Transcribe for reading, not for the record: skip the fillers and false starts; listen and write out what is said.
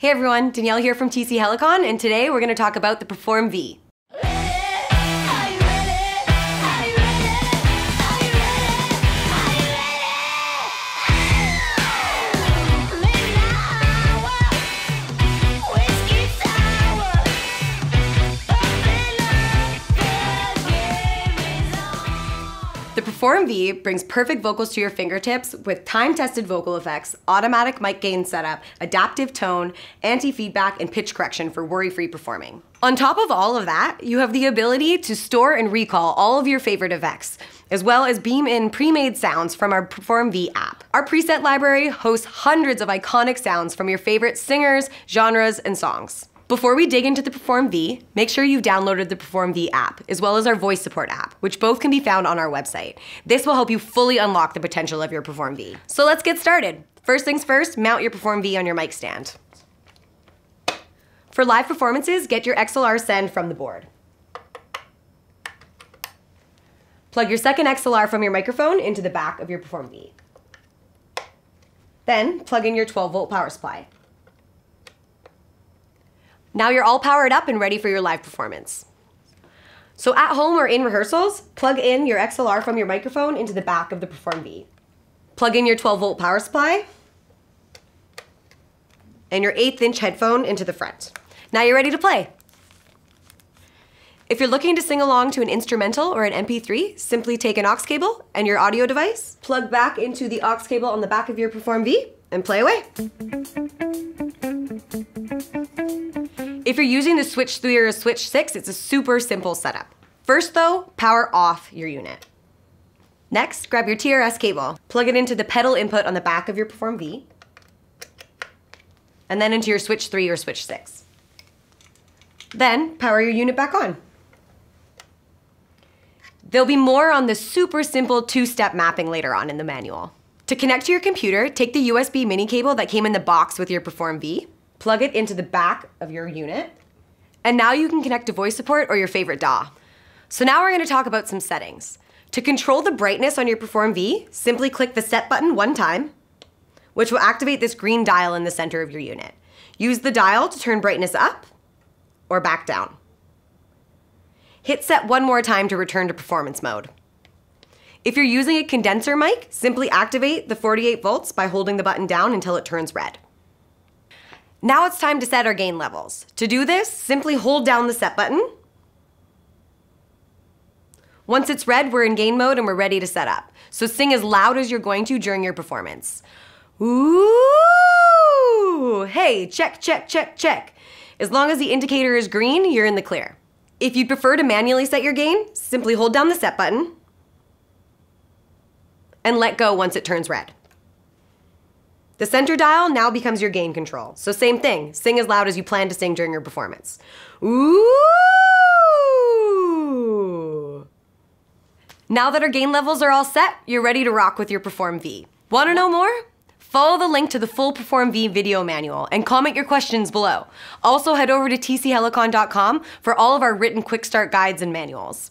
Hey everyone, Danielle here from TC Helicon, and today we're going to talk about the Perform V. The Perform V brings perfect vocals to your fingertips with time-tested vocal effects, automatic mic gain setup, adaptive tone, anti-feedback, and pitch correction for worry-free performing. On top of all of that, you have the ability to store and recall all of your favorite effects, as well as beam in pre-made sounds from our Perform V app. Our preset library hosts hundreds of iconic sounds from your favorite singers, genres, and songs. Before we dig into the Perform V, make sure you've downloaded the Perform V app, as well as our voice support app, which both can be found on our website. This will help you fully unlock the potential of your Perform V. So let's get started. First things first, mount your Perform V on your mic stand. For live performances, get your XLR send from the board. Plug your second XLR from your microphone into the back of your Perform V. Then plug in your 12-volt power supply. Now you're all powered up and ready for your live performance. So at home or in rehearsals, plug in your XLR from your microphone into the back of the Perform V. Plug in your 12-volt power supply and your 1/8-inch headphone into the front. Now you're ready to play. If you're looking to sing along to an instrumental or an MP3, simply take an aux cable and your audio device, plug back into the aux cable on the back of your Perform V, and play away. If you're using the Switch 3 or a Switch 6, it's a super simple setup. First though, power off your unit. Next, grab your TRS cable, plug it into the pedal input on the back of your Perform V, and then into your Switch 3 or Switch 6. Then, power your unit back on. There'll be more on the super simple two-step mapping later on in the manual. To connect to your computer, take the USB mini cable that came in the box with your Perform V, plug it into the back of your unit, and now you can connect to voice support or your favorite DAW. So now we're going to talk about some settings. To control the brightness on your Perform V, simply click the Set button one time, which will activate this green dial in the center of your unit. Use the dial to turn brightness up or back down. Hit Set one more time to return to performance mode. If you're using a condenser mic, simply activate the 48 volts by holding the button down until it turns red. Now it's time to set our gain levels. To do this, simply hold down the Set button. Once it's red, we're in gain mode and we're ready to set up. So sing as loud as you're going to during your performance. Ooh! Hey, check, check, check, check. As long as the indicator is green, you're in the clear. If you'd prefer to manually set your gain, simply hold down the Set button and let go once it turns red. The center dial now becomes your gain control. So same thing, sing as loud as you plan to sing during your performance. Ooh! Now that our gain levels are all set, you're ready to rock with your Perform V. Want to know more? Follow the link to the full Perform V video manual and comment your questions below. Also head over to tchelicon.com for all of our written quick start guides and manuals.